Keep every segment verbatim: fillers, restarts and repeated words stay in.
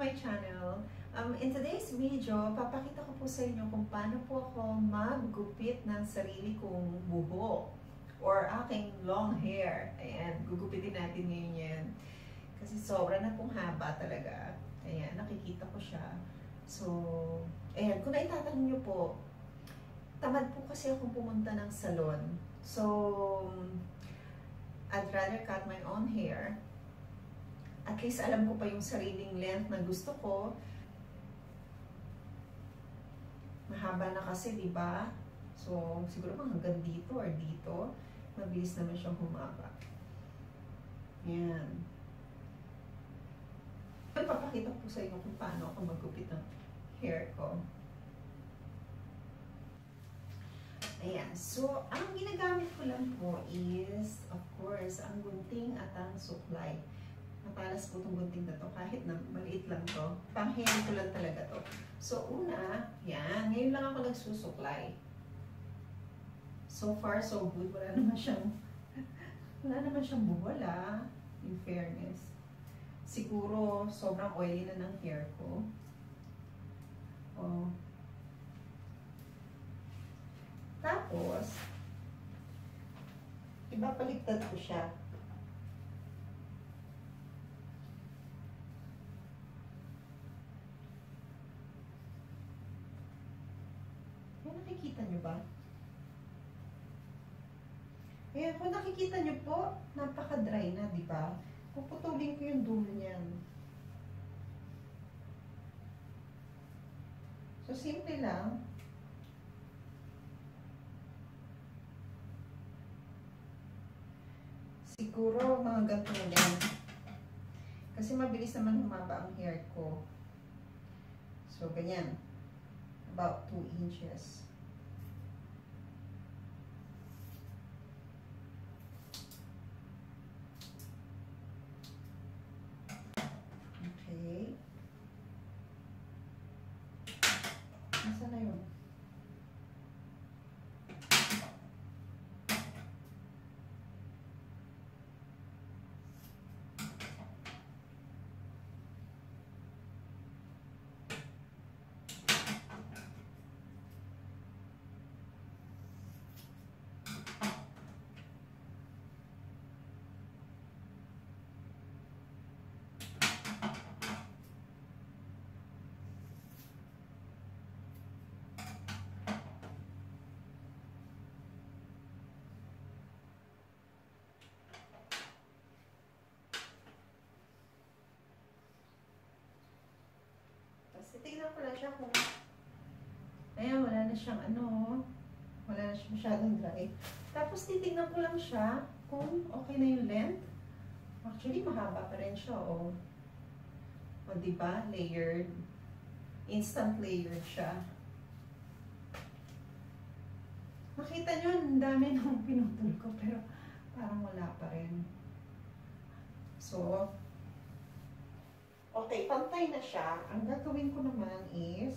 my channel. Um, in today's video, papakita ko po sa inyo kung paano po ako maggupit ng sarili kong buhok or aking long hair. Ayan, gugupitin natin ngayon yan. Kasi sobra na pong haba talaga. Ayan, nakikita ko siya. So, ayan, kung naitatanong nyo po, tamad po kasi akong pumunta ng salon. So, I'd rather cut my own hair. At least alam ko pa yung sariling length na gusto ko. Mahaba na kasi, di ba? So, siguro pang hanggang dito or dito. Mabilis naman siyang humaba. Ayan. Papakita ko sa inyo kung paano ako magupit ng hair ko. Ayan. So, ang ginagamit ko lang po is, of course, ang gunting at ang suklay. Napalas po itong gunting na to, kahit na maliit lang to. Pang-hair ko lang talaga to. So, una, yan. Ngayon lang ako nagsusuklay. So far, so good. Wala naman siyang, wala naman siyang buwala. In fairness. Siguro, sobrang oily na ng hair ko. Oh. Tapos, iba paligtad ko siya. Nakikita nyo ba? Ayan, kung nakikita nyo po, napaka-dry na, di ba? Puputulin ko yung dulo niyan. So, simple lang. Siguro, mga ganito na yan. Kasi mabilis naman humaba ang hair ko. So, ganyan. About two inches. Okay. Nasaan na yun? Titignan ko lang siya kung ayan, wala na siyang ano, wala na siyang masyadong dry. Tapos titignan ko lang siya kung okay na yung length. Actually, mahaba pa rin siya, o. O, diba? Layered. Instant layered siya. Makita nyo, ang dami nung pinutol ko, pero parang wala pa rin. So, okay, pantay na siya. Ang gagawin ko naman is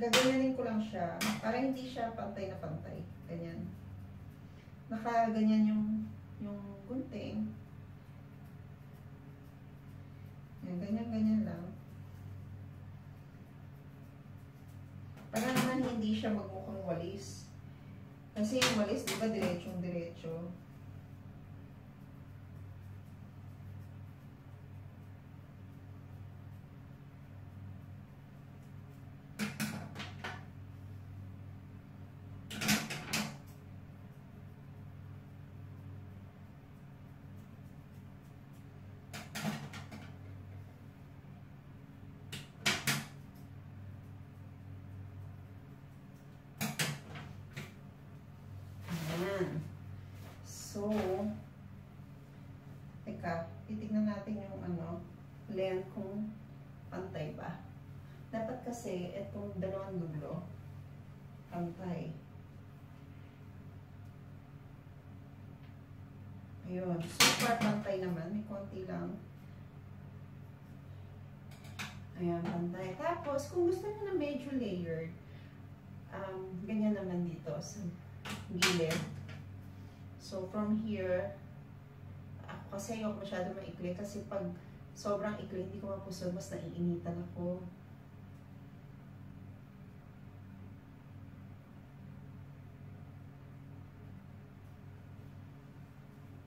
gaganyanin ko lang siya para hindi siya pantay na pantay. Ganyan. Nakaganyan yung yung gunting. Ganyan-ganyan lang. Para naman hindi siya magmukhang walis. Kasi yung walis, di ba, diretsong-diretso. So, teka, titignan natin yung ano, length kung pantay ba. Dapat kasi itong dalawang dulo, pantay. Ayun, super pantay naman, may konti lang. Ayan, pantay. Tapos, kung gusto nyo na medyo layered, um, ganyan naman dito sa gilid. So, from here, ako kasi ayoko masyado maikli kasi pag Sobrang ikli, hindi ko mapusol, mas naiinitan ako.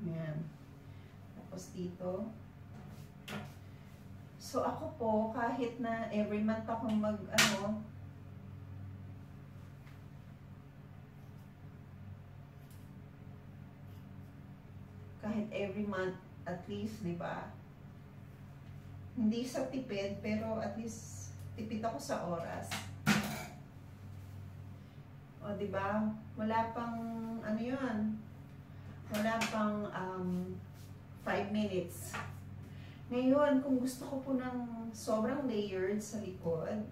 Ayan. Tapos dito. So ako po, kahit na every month akong mag, ano, kahit every month, at least, di ba? Hindi sa tipid, pero at least, tipid ako sa oras. O, di ba? Wala pang, ano yun? Wala pang um, five minutes. Ngayon, kung gusto ko po ng sobrang layered sa likod,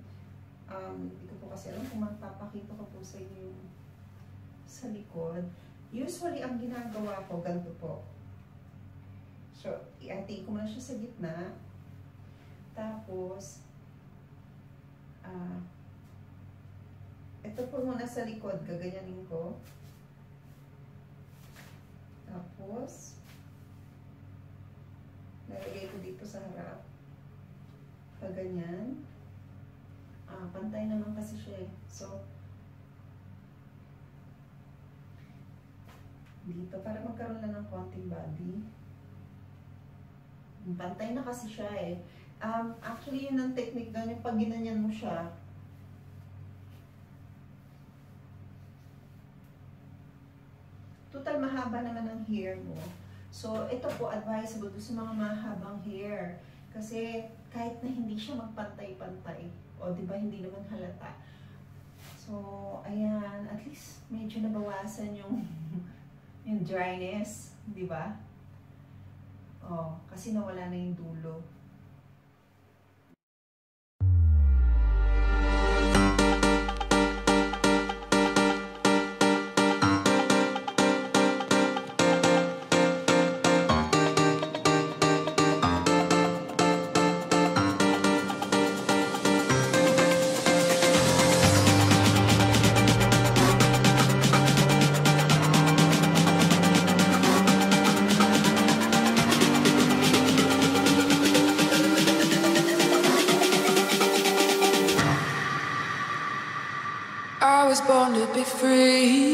um, hindi ko po kasi alam kung magpapakita ko po sa inyo sa likod. Usually, ang ginagawa ko, ganito po. So, i-ating ko muna siya sa gitna. Tapos, uh, ito po muna sa likod, gaganyanin ko. Tapos, nalagay ko dito sa harap. Kaganyan. Ah, pantay naman kasi siya. So, dito, para magkaroon lang ng konting body. Pantay na kasi siya eh. Um, actually, yun ang technique doon, yung pag ginanyan mo siya. Total, mahaba naman ang hair mo. So, ito po, advisable to sa mga mahabang hair. Kasi, kahit na hindi siya magpantay-pantay, o diba, hindi naman halata. So, ayan, at least, medyo nabawasan yung, yung dryness, diba? O, kasi nawala na yung dulo. I was born to be free.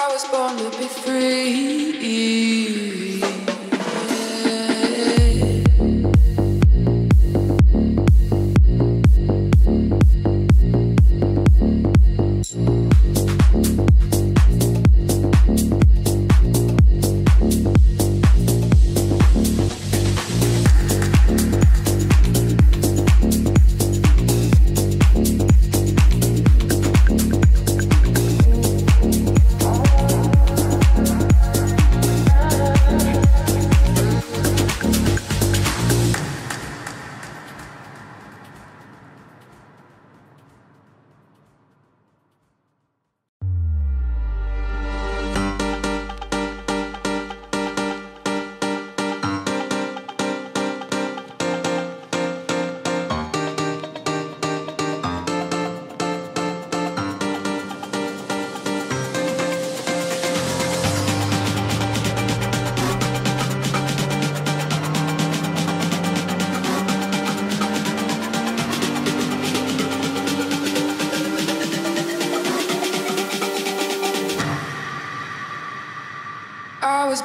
I was born to be free.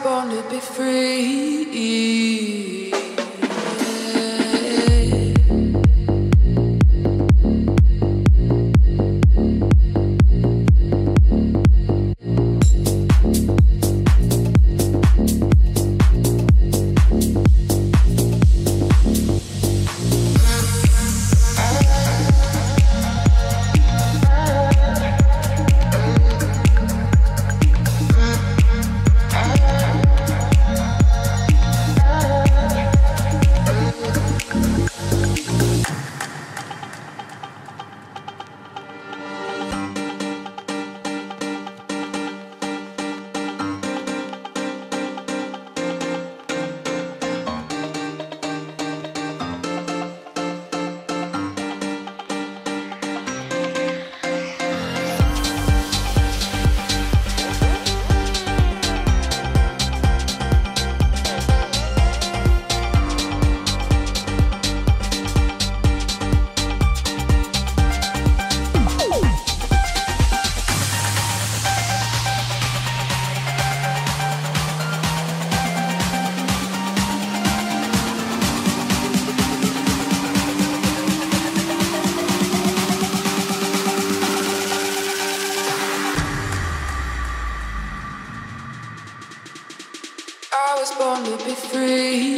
born to be free. I was born to be free.